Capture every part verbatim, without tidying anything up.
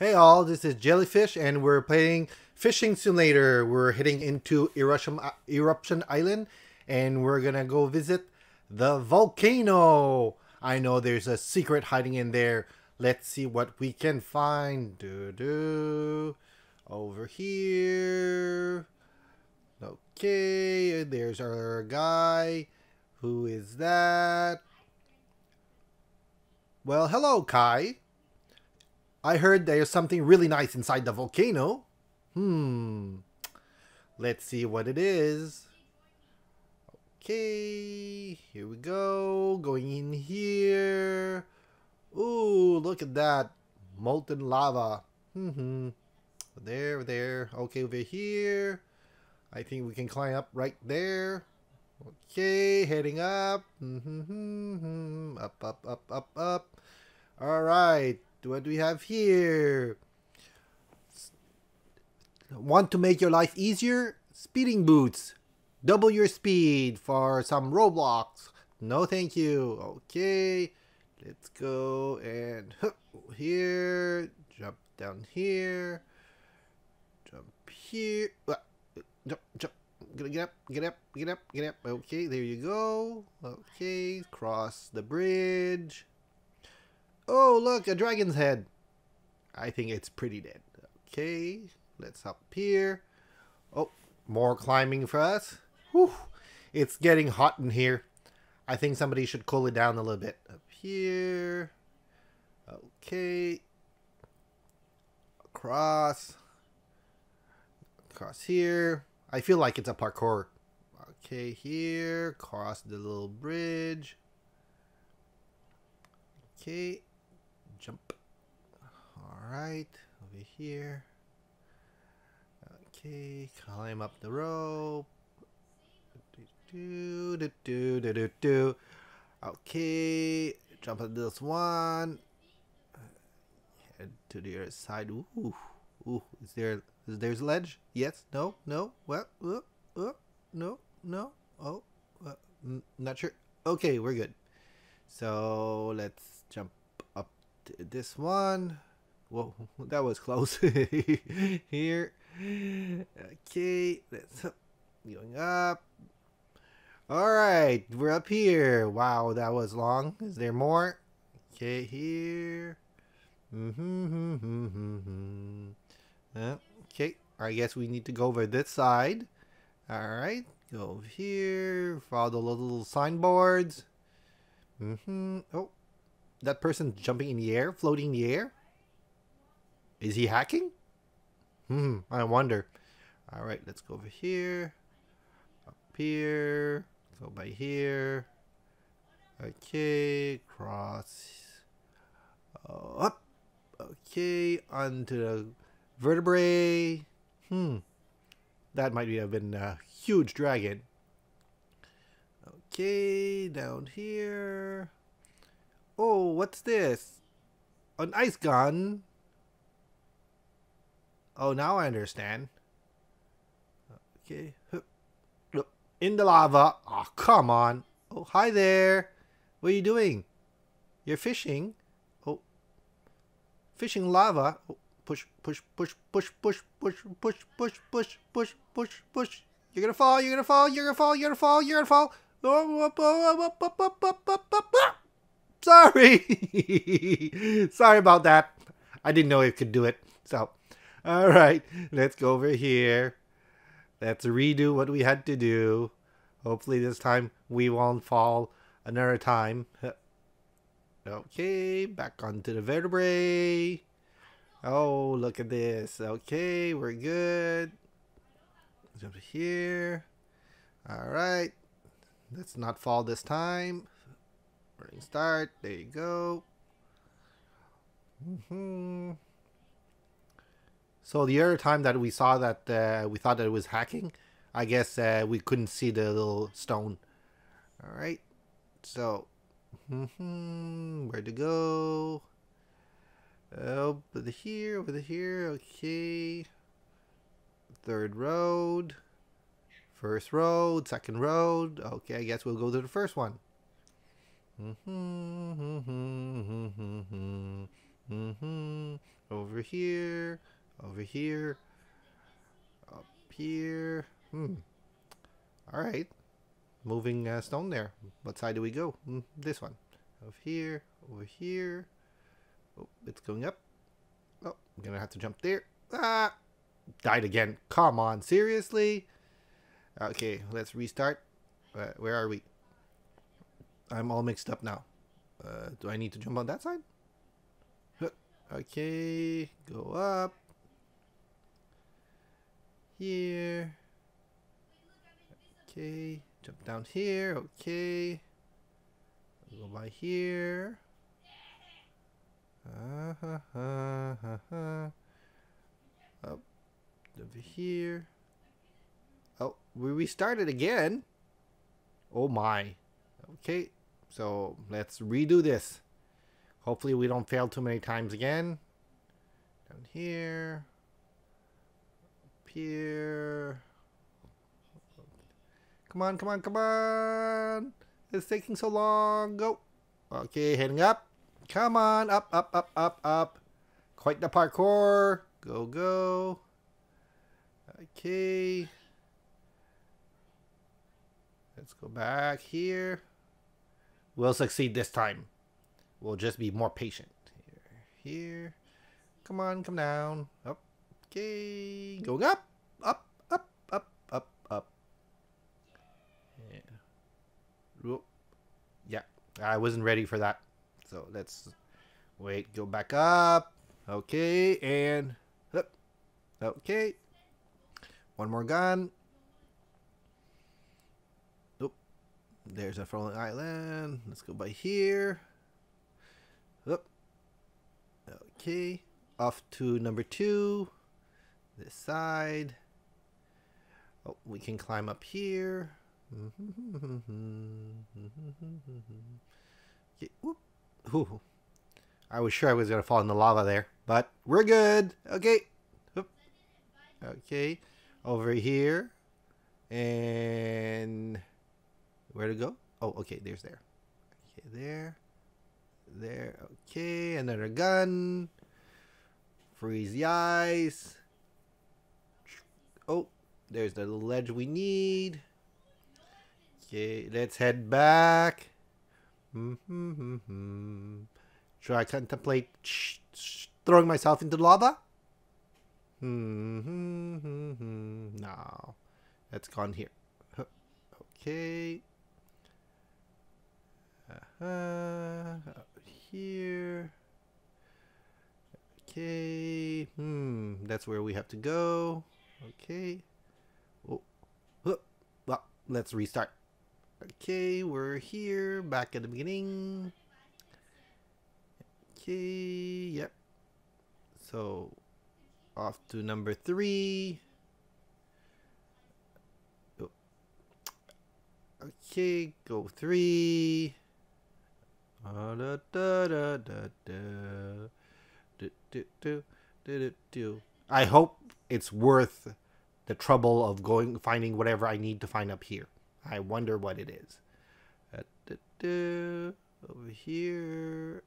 Hey all, this is Jellyfish and we're playing Fishing Simulator. We're heading into Eruption, Eruption Island and we're gonna go visit the volcano. I know there's a secret hiding in there. Let's see what we can find. Doo doo. Over here. Okay, there's our guy. Who is that? Well, hello Kai. I heard there's something really nice inside the volcano. Hmm. Let's see what it is. Okay. Here we go. Going in here. Ooh, look at that. Molten lava. Mm-hmm. There, there. Okay, over here. I think we can climb up right there. Okay, heading up. Mm-hmm. Up, up, up, up, up. All right. What do we have here? Want to make your life easier? Speeding boots. Double your speed for some Roblox. No thank you. Okay. Let's go and hup, here. Jump down here. Jump here. Jump, jump. Get up, get up, get up, get up. Okay, there you go. Okay, cross the bridge. Oh, look, a dragon's head. I think it's pretty dead. Okay, let's hop here. Oh, more climbing for us. Whew, it's getting hot in here. I think somebody should cool it down a little bit. Up here. Okay. Across. Across here. I feel like it's a parkour. Okay, here. Cross the little bridge. Okay. Jump. Alright, over here. Okay, climb up the rope. Do, do, do, do, do, do. Okay, jump at this one. Head to the other side. Ooh, ooh, is there is there's a ledge? Yes, no, no, what, well, uh, uh, no, no, oh, uh, not sure. Okay, we're good. So let's jump up to this one. Whoa, that was close. Here. Okay, let's up. Going up. All right, we're up here. Wow, that was long. Is there more? Okay, here. Mm-hmm, mm-hmm, mm-hmm. Uh, okay, I guess we need to go over this side. All right, go over here. Follow the little signboards. Mm-hmm. Oh, that person's jumping in the air, floating in the air. Is he hacking? Hmm, I wonder. All right, let's go over here. Up here. Go by here. Okay, cross. Oh, up. Okay, onto the vertebrae. Hmm. That might have been a huge dragon. Okay, down here. Oh, what's this? An ice gun. Oh, now I understand. Okay. In the lava. Oh, come on. Oh, hi there. What are you doing? You're fishing. Oh. Fishing lava. Oh, push, push, push, push, push, push, push, push, push, push, push, push. You're gonna fall, you're gonna fall, you're gonna fall, you're gonna fall, you're gonna fall. Sorry. Sorry about that. I didn't know it could do it. So, all right, let's go over here. Let's redo what we had to do. Hopefully this time we won't fall another time. Okay, back onto the vertebrae. Oh, look at this. Okay, we're good. Let's go over here. All right. Let's not fall this time. We're gonna start. There you go. Mm-hmm. So the other time that we saw that uh, we thought that it was hacking, I guess uh, we couldn't see the little stone. All right. So, mm-hmm. Where to go? Oh, over here, over here. Okay. Third road. First road, second road. Okay, I guess we'll go to the first one. Mm-hmm, mm-hmm, mm-hmm, mm-hmm, Mm-hmm. Over here. Over here. Up here. Hmm. All right. Moving uh, stone there. What side do we go? Mm, this one. Over here. Over here. Oh, it's going up. Oh, I'm going to have to jump there. Ah! Died again. Come on. Seriously? Okay, let's restart. Uh, where are we? I'm all mixed up now. Uh, do I need to jump on that side? Okay, go up. Here. Okay, jump down here. Okay. Go by here. Uh, uh, uh, uh, uh. Up over here. Oh, we restarted again. Oh my. Okay, so let's redo this. Hopefully we don't fail too many times again. Down here. Up here. Come on, come on, come on. It's taking so long. Go. Okay, heading up. Come on, up, up, up, up, up. Quite the parkour. Go, go. Okay. Let's go back here. We'll succeed this time. We'll just be more patient. Here, here. Come on, come down. Up. Okay. Going up. Up, up, up, up, up. Yeah. Yeah. I wasn't ready for that. So let's wait. Go back up. Okay. And up. Okay. One more gun. Oop. There's a rolling island. Let's go by here. Okay, off to number two, this side. Oh, we can climb up here. Okay. Ooh. Ooh. I was sure I was going to fall in the lava there, but we're good. Okay. Oop. Okay, over here. And where to go? Oh, okay, there's there. Okay, there. There, okay, another gun. Freeze the ice. Oh, there's the ledge we need. Okay, let's head back. Mm-hmm, mm-hmm. Should I contemplate throwing myself into lava? Mm-hmm, mm-hmm. No, that's gone here. Okay. Uh-huh. Here. Okay. Hmm. That's where we have to go. Okay. Oh. Well, let's restart. Okay. We're here. Back at the beginning. Okay. Yep. So, off to number three. Oh. Okay. Go three. Uh, da, da, da, da, da. Do, do, do, do, do. I hope it's worth the trouble of going finding whatever I need to find up here. I wonder what it is. Da, da, da. Over here,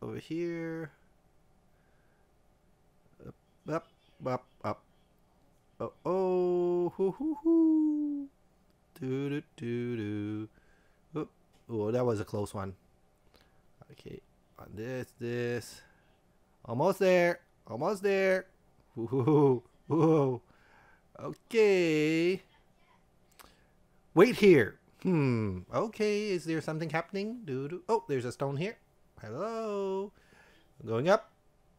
over here, up, up, up, up. Oh, oh, hoo, hoo, hoo. Do, do, do, do. Oh, that was a close one. Okay, on this, this. Almost there. Almost there. Ooh, ooh, ooh. Okay. Wait here. Hmm. Okay, is there something happening? Doo -doo. Oh, there's a stone here. Hello. Going up.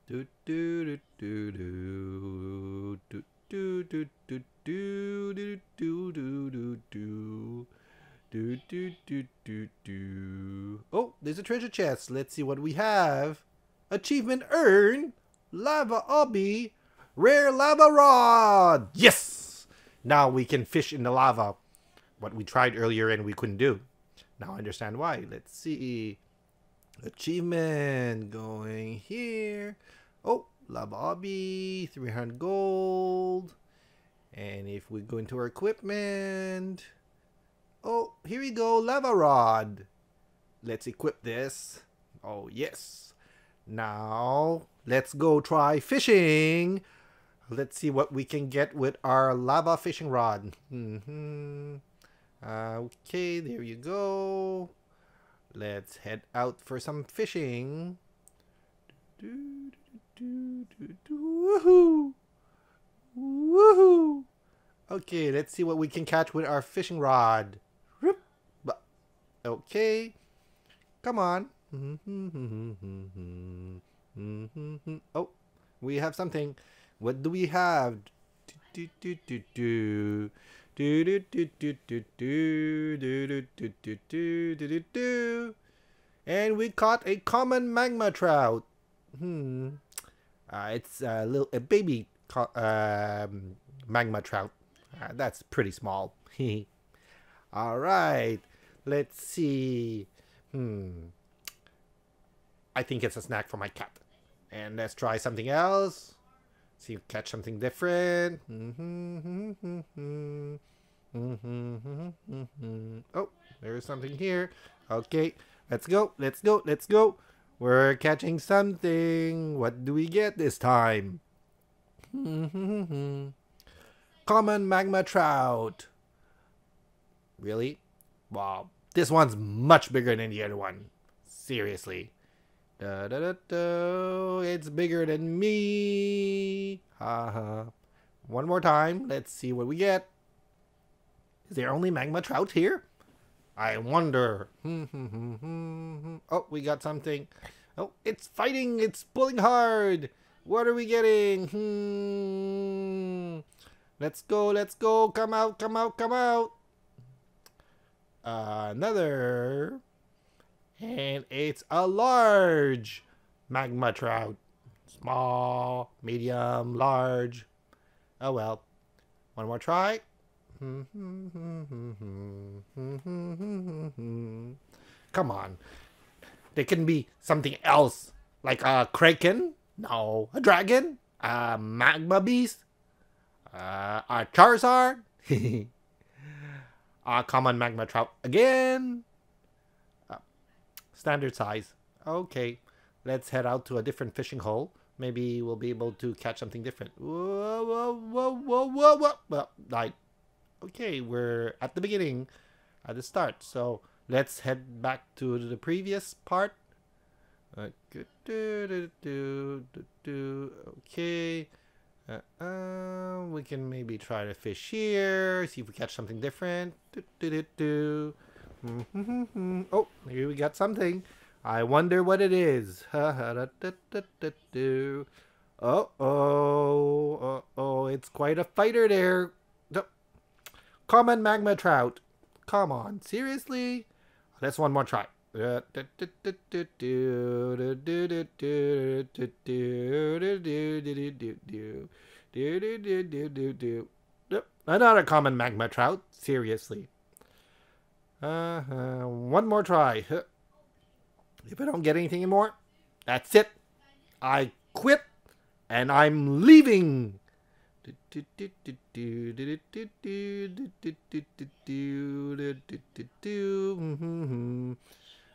Do do do do do do do do do do do do. Do, do, do, do, do. Oh, there's a treasure chest. Let's see what we have. Achievement earned. Lava obby. Rare lava rod. Yes! Now we can fish in the lava. What we tried earlier and we couldn't do. Now I understand why. Let's see. Achievement. Going here. Oh, lava obby. three hundred gold. And if we go into our equipment... Oh, here we go, lava rod. Let's equip this. Oh, yes. Now let's go try fishing. Let's see what we can get with our lava fishing rod. Mm-hmm. Okay, there you go. Let's head out for some fishing. Do, do, do, do, do. Woohoo! Woohoo! Okay, let's see what we can catch with our fishing rod. Okay, come on. Oh, we have something. What do we have? Do, do, do, do. Do, do, do, do, do, do, do, do, do, do, do, do. And we caught a common magma trout. Hmm. Uh, it's a little a baby uh, magma trout. Uh, that's pretty small. All right. Let's see. Hmm. I think it's a snack for my cat. And let's try something else. See, you catch something different. Oh, there's something here. Okay, let's go. Let's go. Let's go. We're catching something. What do we get this time? Common magma trout. Really? Wow. This one's much bigger than the other one. Seriously. Da, da, da, da. It's bigger than me. Ha, ha. One more time. Let's see what we get. Is there only magma trout here? I wonder. Oh, we got something. Oh, it's fighting. It's pulling hard. What are we getting? Hmm. Let's go. Let's go. Come out. Come out. Come out. Uh, another. And it's a large magma trout. Small, medium, large. Oh well. One more try. Come on. There can be something else. Like a kraken? No. A dragon? A magma beast? Uh, a Charizard? A common magma trout again. Standard size. Okay, let's head out to a different fishing hole. Maybe we'll be able to catch something different. Whoa, whoa, whoa, whoa, whoa, whoa. Well, like, okay, we're at the beginning, at the start. So let's head back to the previous part. Okay, uh, uh, we can maybe try to fish here, see if we catch something different. Oh, here we got something. I wonder what it is. Uh-oh, uh-oh, it's quite a fighter there. Common magma trout. Come on, seriously? Let's one more try. Another common magma trout, seriously. Uh, uh, one more try. If I don't get anything anymore, that's it. I quit, and I'm leaving.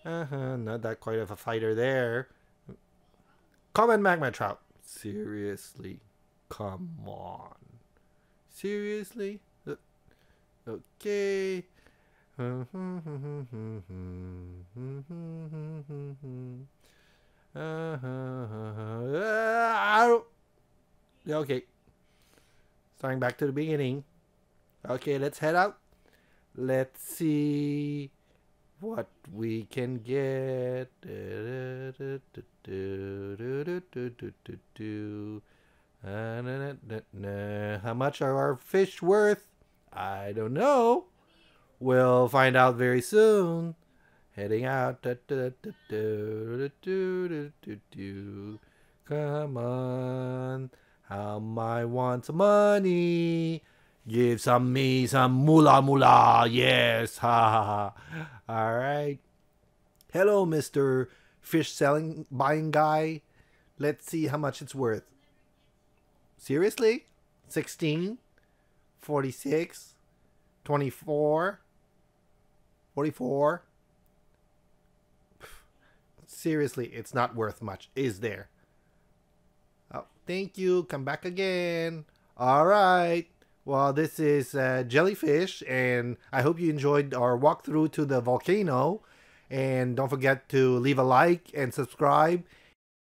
Uh-huh, not that quite of a fighter there. Common magma trout. Seriously, come on. Seriously? Okay. Okay, starting back to the beginning. Okay, let's head out. Let's see what we can get. How much are our fish worth? I don't know. We'll find out very soon. Heading out. Come on. How I want some money. Give some me some moolah moolah. Yes. Ha ha. All right. Hello, Mister Fish selling buying guy. Let's see how much it's worth. Seriously? sixteen? forty-six? twenty-four? forty-four. Seriously, it's not worth much, is there? Oh, thank you. Come back again. All right. Well, this is uh, Jellyfish, and I hope you enjoyed our walkthrough to the volcano. And don't forget to leave a like and subscribe.